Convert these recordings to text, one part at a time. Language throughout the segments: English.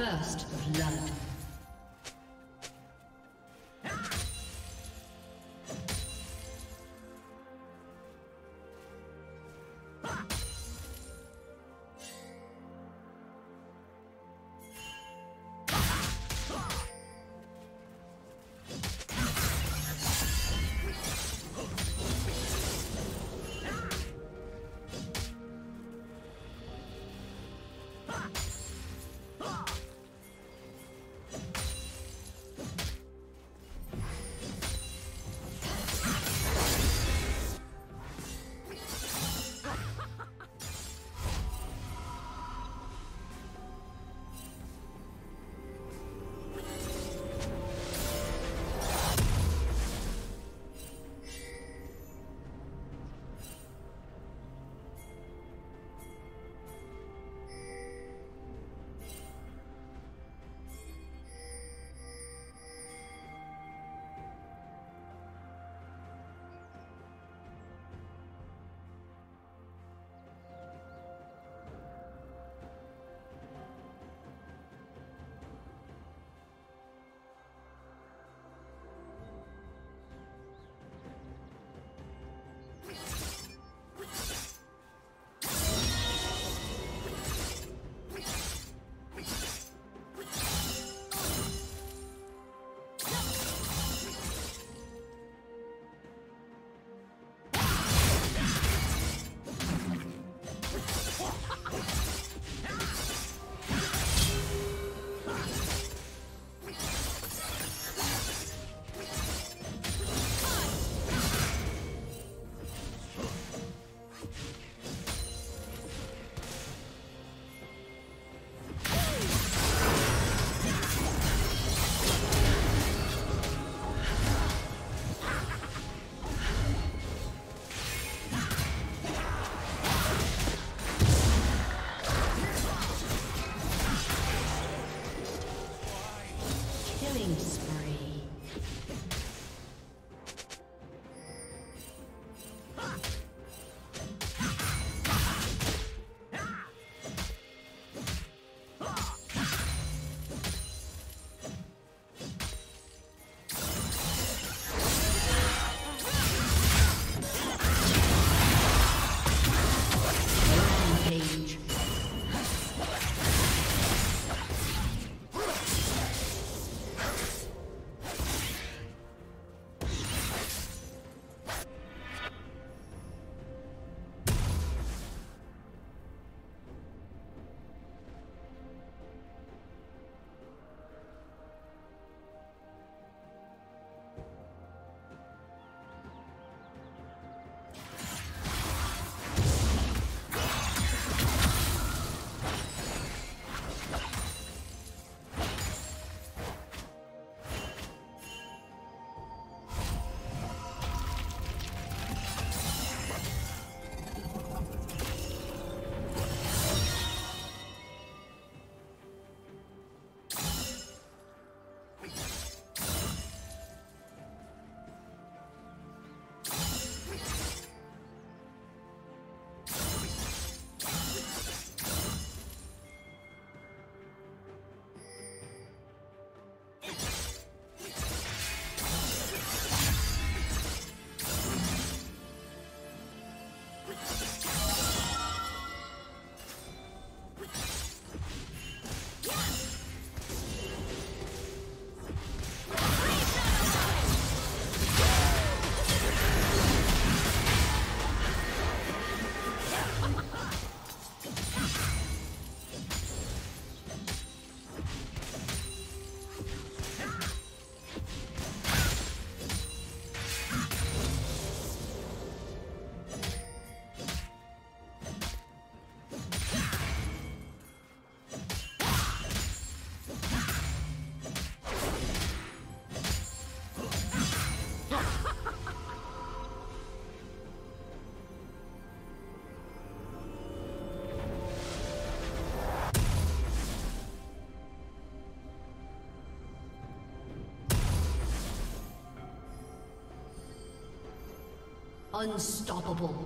First blood. Unstoppable.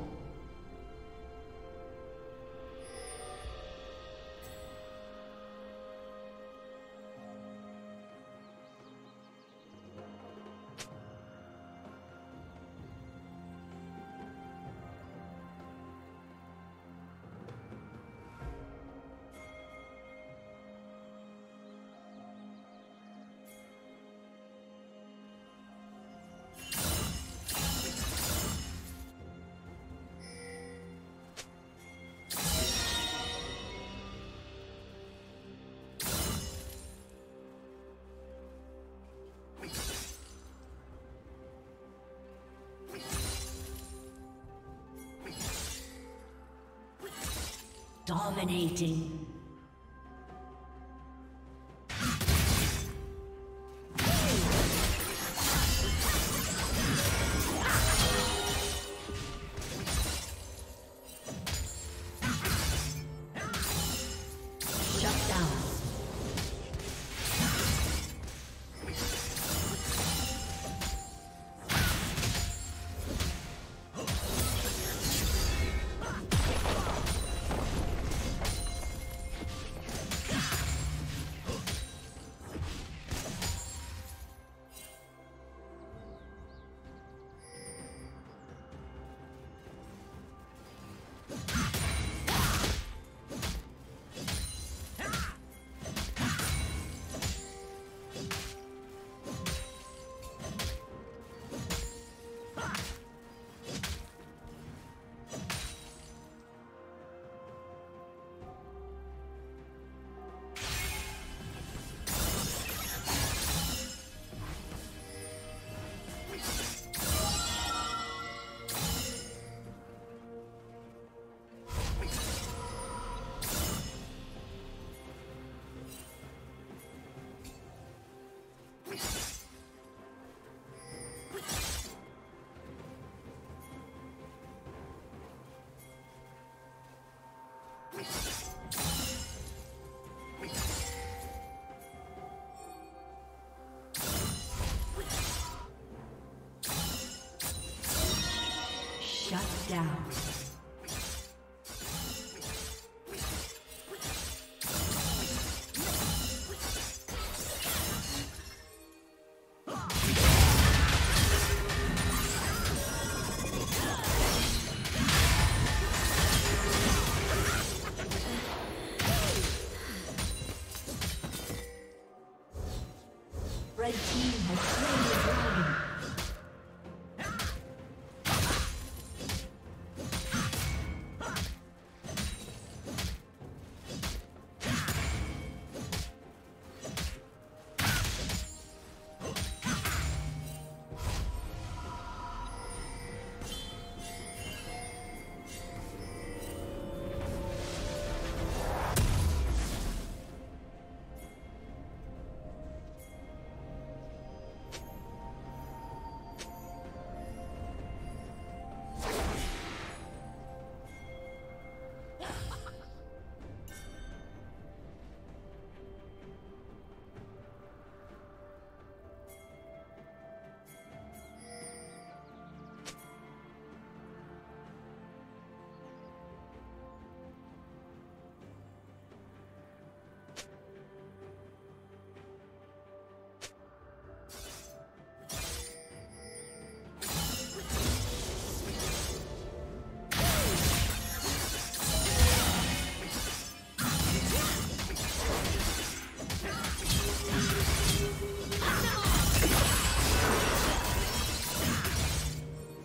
Dominating.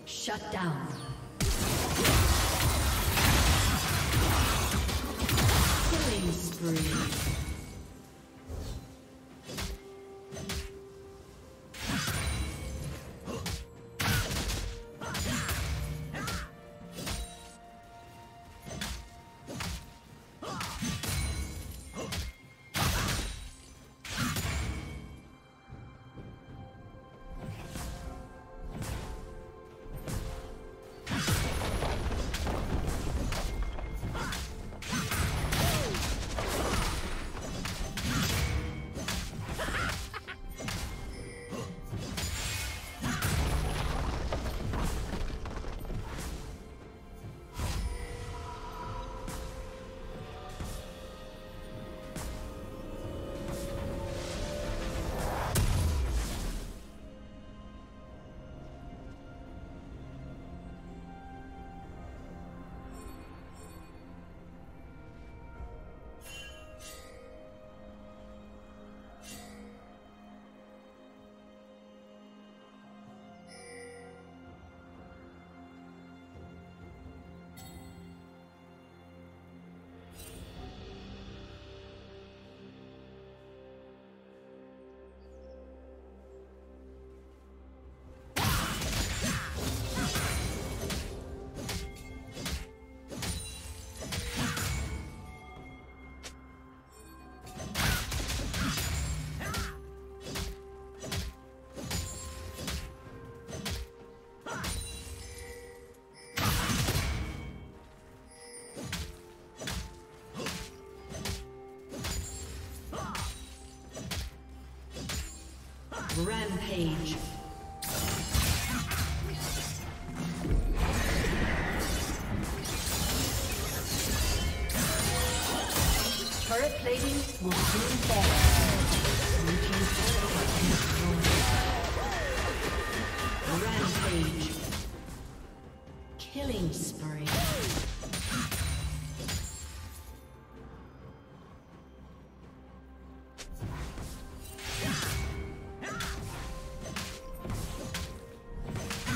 Shut down. Shut down. Killing spree. Rampage. Turret plating will soon fall. Routine turret Rampage. Killing spree. Blue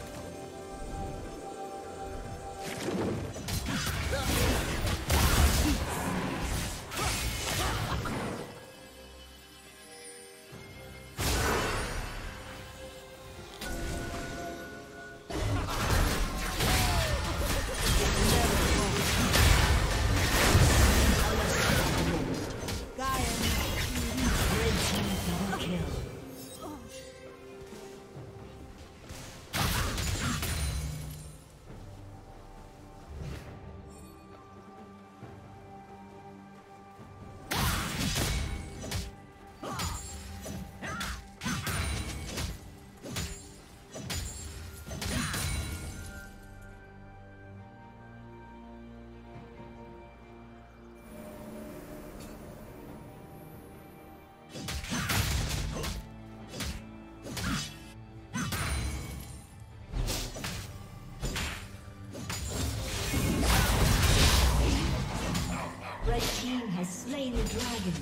Slain the dragon.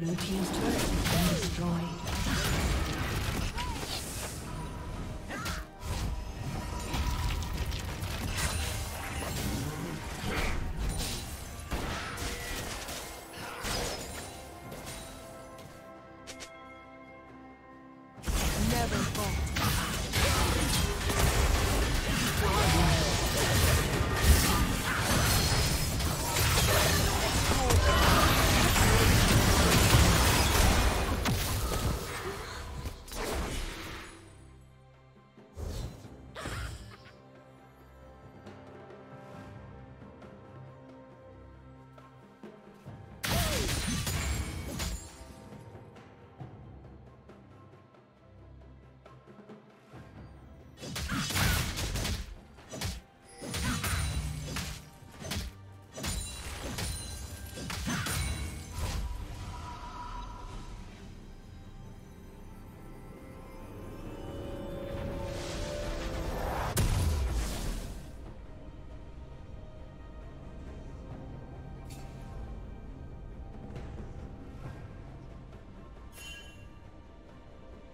Blue team's turret has been destroyed.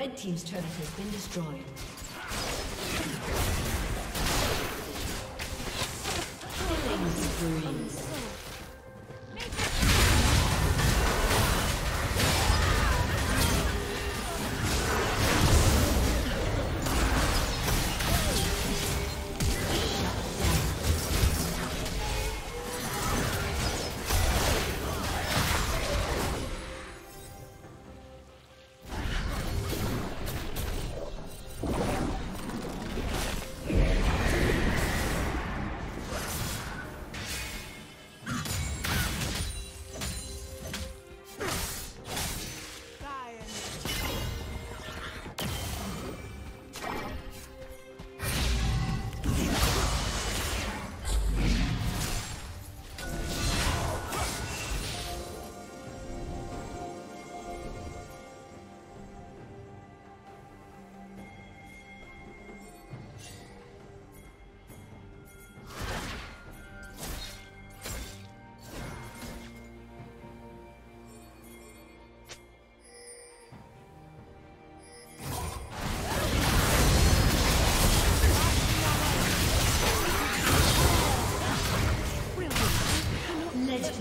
Red team's turret has been destroyed. Killing spree.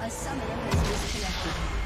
A summoner has disconnected.